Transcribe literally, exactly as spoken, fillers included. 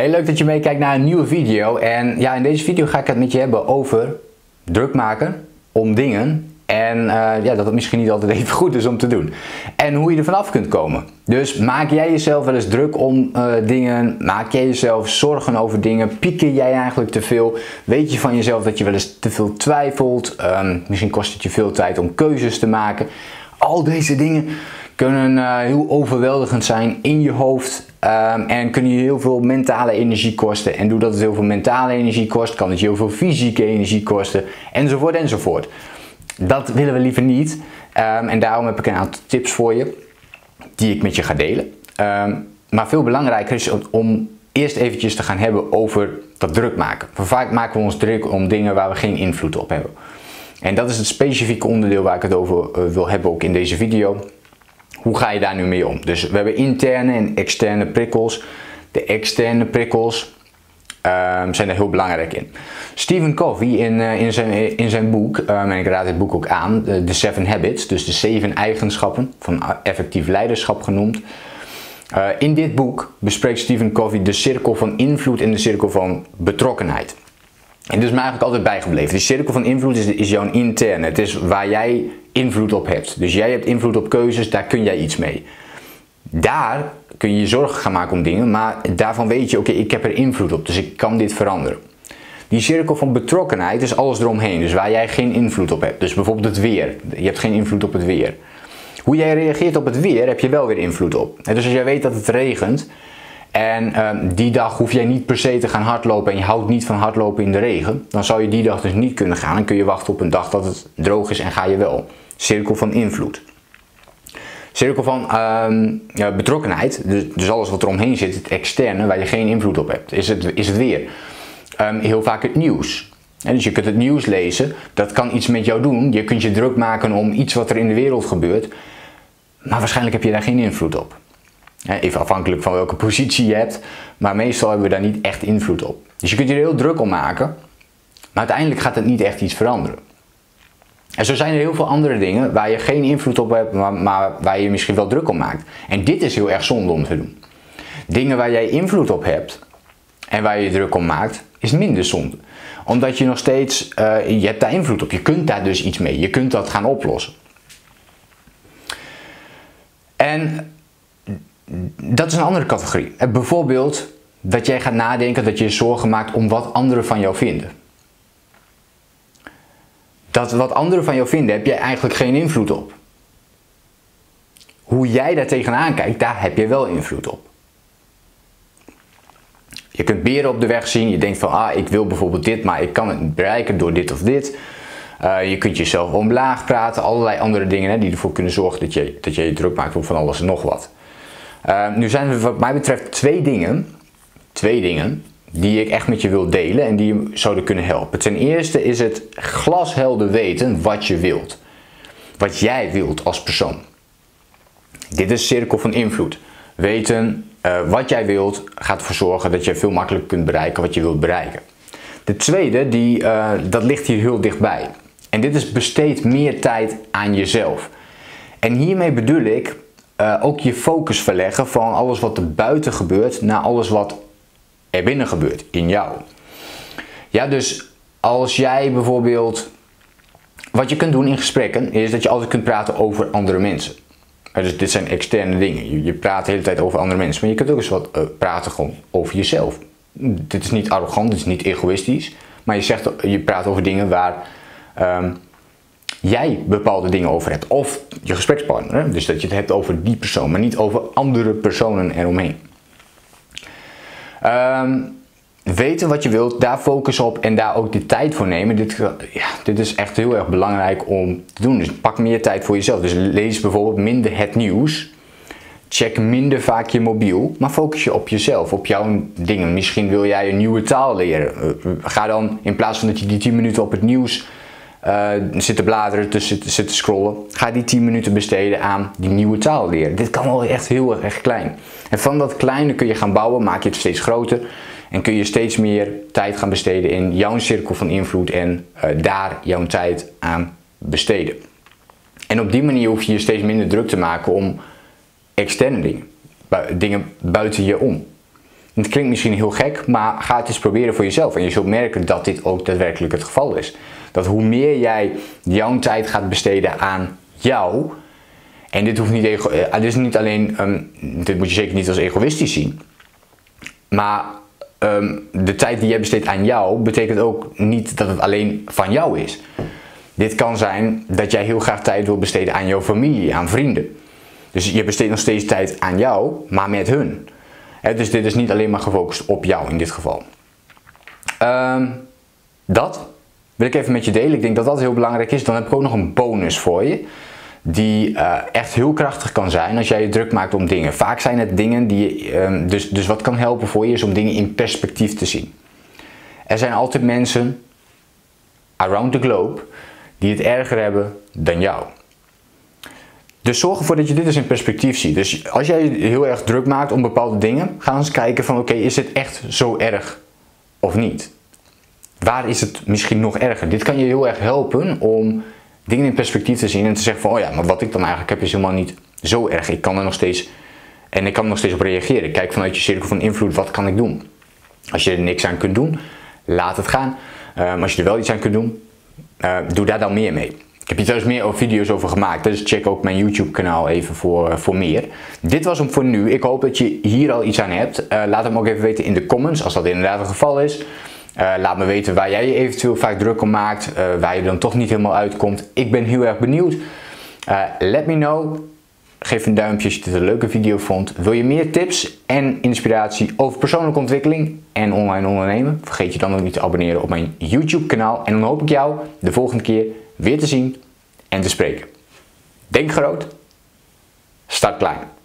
Hey, leuk dat je meekijkt naar een nieuwe video. En ja, in deze video ga ik het met je hebben over druk maken om dingen. En uh, ja, dat het misschien niet altijd even goed is om te doen. En hoe je er vanaf kunt komen. Dus maak jij jezelf wel eens druk om uh, dingen? Maak jij jezelf zorgen over dingen? Pieker jij eigenlijk te veel? Weet je van jezelf dat je wel eens te veel twijfelt? Um, misschien kost het je veel tijd om keuzes te maken. Al deze dingen kunnen uh, heel overweldigend zijn in je hoofd. Um, en kunnen je heel veel mentale energie kosten. En doordat het heel veel mentale energie kost, kan het je heel veel fysieke energie kosten. Enzovoort enzovoort. Dat willen we liever niet. Um, en daarom heb ik een aantal tips voor je. Die ik met je ga delen. Um, maar veel belangrijker is om eerst eventjes te gaan hebben over dat druk maken. Want vaak maken we ons druk om dingen waar we geen invloed op hebben. En dat is het specifieke onderdeel waar ik het over uh, wil hebben ook in deze video. Hoe ga je daar nu mee om? Dus we hebben interne en externe prikkels. De externe prikkels um, zijn er heel belangrijk in. Stephen Covey in, uh, in, zijn, in zijn boek, um, en ik raad dit boek ook aan, de, de Seven Habits, dus de zeven eigenschappen van effectief leiderschap genoemd. Uh, in dit boek bespreekt Stephen Covey de cirkel van invloed en de cirkel van betrokkenheid. En dit is me eigenlijk altijd bijgebleven. De cirkel van invloed is, is jouw interne. Het is waar jij invloed op hebt. Dus jij hebt invloed op keuzes, daar kun jij iets mee. Daar kun je je zorgen gaan maken om dingen, maar daarvan weet je, oké, okay, ik heb er invloed op, dus ik kan dit veranderen. Die cirkel van betrokkenheid is alles eromheen, dus waar jij geen invloed op hebt. Dus bijvoorbeeld het weer. Je hebt geen invloed op het weer. Hoe jij reageert op het weer, heb je wel weer invloed op. En dus als jij weet dat het regent, en uh, die dag hoef jij niet per se te gaan hardlopen en je houdt niet van hardlopen in de regen, dan zou je die dag dus niet kunnen gaan. Dan kun je wachten op een dag dat het droog is en ga je wel. Cirkel van invloed. Cirkel van uh, ja, betrokkenheid, dus, dus alles wat er omheen zit, het externe waar je geen invloed op hebt, is het, is het weer. Um, heel vaak het nieuws. En dus je kunt het nieuws lezen, dat kan iets met jou doen. Je kunt je druk maken om iets wat er in de wereld gebeurt, maar waarschijnlijk heb je daar geen invloed op. Even afhankelijk van welke positie je hebt, maar meestal hebben we daar niet echt invloed op. Dus je kunt je er heel druk om maken, maar uiteindelijk gaat het niet echt iets veranderen. En zo zijn er heel veel andere dingen waar je geen invloed op hebt, maar, maar waar je, je misschien wel druk om maakt. En dit is heel erg zonde om te doen. Dingen waar jij invloed op hebt en waar je je druk om maakt, is minder zonde. Omdat je nog steeds, uh, je hebt daar invloed op. Je kunt daar dus iets mee. Je kunt dat gaan oplossen. En dat is een andere categorie. Bijvoorbeeld dat jij gaat nadenken, dat je je zorgen maakt om wat anderen van jou vinden. Dat wat anderen van jou vinden, heb jij eigenlijk geen invloed op. Hoe jij daar tegenaan kijkt, daar heb je wel invloed op. Je kunt beren op de weg zien. Je denkt van, ah, ik wil bijvoorbeeld dit, maar ik kan het niet bereiken door dit of dit. Uh, je kunt jezelf omlaag praten. Allerlei andere dingen hè, die ervoor kunnen zorgen dat je, dat je je druk maakt om van alles en nog wat. Uh, nu zijn er wat mij betreft twee dingen, twee dingen die ik echt met je wil delen en die je zouden kunnen helpen. Ten eerste is het glashelder weten wat je wilt. Wat jij wilt als persoon. Dit is cirkel van invloed. Weten uh, wat jij wilt gaat ervoor zorgen dat je veel makkelijker kunt bereiken wat je wilt bereiken. De tweede, die, uh, dat ligt hier heel dichtbij. En dit is besteed meer tijd aan jezelf. En hiermee bedoel ik Uh, ook je focus verleggen van alles wat er buiten gebeurt naar alles wat er binnen gebeurt in jou. Ja, dus als jij bijvoorbeeld, wat je kunt doen in gesprekken is dat je altijd kunt praten over andere mensen. Uh, dus dit zijn externe dingen. Je, je praat de hele tijd over andere mensen, maar je kunt ook eens wat uh, praten gewoon over jezelf. Dit is niet arrogant, dit is niet egoïstisch, maar je zegt, je praat over dingen waar Um, jij bepaalde dingen over hebt. Of je gesprekspartner. Hè? Dus dat je het hebt over die persoon. Maar niet over andere personen eromheen. Um, weten wat je wilt. Daar focus op. En daar ook de tijd voor nemen. Dit, ja, dit is echt heel erg belangrijk om te doen. Dus pak meer tijd voor jezelf. Dus lees bijvoorbeeld minder het nieuws. Check minder vaak je mobiel. Maar focus je op jezelf. Op jouw dingen. Misschien wil jij een nieuwe taal leren. Uh, ga dan in plaats van dat je die tien minuten op het nieuws Uh, zitten bladeren, tussen zitten scrollen. Ga die tien minuten besteden aan die nieuwe taal leren. Dit kan wel echt heel erg klein. En van dat kleine kun je gaan bouwen, maak je het steeds groter. En kun je steeds meer tijd gaan besteden in jouw cirkel van invloed. En uh, daar jouw tijd aan besteden. En op die manier hoef je je steeds minder druk te maken om externe dingen. Bu- dingen buiten je om. Het klinkt misschien heel gek, maar ga het eens proberen voor jezelf. En je zult merken dat dit ook daadwerkelijk het geval is. Dat hoe meer jij jouw tijd gaat besteden aan jou... En dit hoeft niet, ego, dit is niet alleen, um, dit moet je zeker niet als egoïstisch zien. Maar um, de tijd die jij besteedt aan jou, betekent ook niet dat het alleen van jou is. Dit kan zijn dat jij heel graag tijd wil besteden aan jouw familie, aan vrienden. Dus je besteedt nog steeds tijd aan jou, maar met hun. He, dus dit is niet alleen maar gefocust op jou in dit geval. Um, dat wil ik even met je delen. Ik denk dat dat heel belangrijk is. Dan heb ik ook nog een bonus voor je. Die uh, echt heel krachtig kan zijn als jij je druk maakt om dingen. Vaak zijn het dingen die... Uh, dus, dus wat kan helpen voor je is om dingen in perspectief te zien. Er zijn altijd mensen around the globe die het erger hebben dan jou. Dus zorg ervoor dat je dit eens in perspectief ziet. Dus als jij je heel erg druk maakt om bepaalde dingen, ga eens kijken van oké, okay, is dit echt zo erg of niet? Waar is het misschien nog erger? Dit kan je heel erg helpen om dingen in perspectief te zien en te zeggen van oh ja, maar wat ik dan eigenlijk heb is helemaal niet zo erg. Ik kan er nog steeds, en ik kan er nog steeds op reageren. Kijk vanuit je cirkel van invloed, wat kan ik doen? Als je er niks aan kunt doen, laat het gaan. Um, als je er wel iets aan kunt doen, uh, doe daar dan meer mee. Ik heb hier trouwens meer video's over gemaakt, dus check ook mijn YouTube kanaal even voor, uh, voor meer. Dit was hem voor nu. Ik hoop dat je hier al iets aan hebt. Uh, laat hem ook even weten in de comments, als dat inderdaad het geval is. Uh, laat me weten waar jij je eventueel vaak druk om maakt, uh, waar je dan toch niet helemaal uitkomt. Ik ben heel erg benieuwd. Uh, let me know. Geef een duimpje als je dit een leuke video vond. Wil je meer tips en inspiratie over persoonlijke ontwikkeling en online ondernemen? Vergeet je dan ook niet te abonneren op mijn YouTube kanaal. En dan hoop ik jou de volgende keer weer te zien en te spreken. Denk groot. Start klein.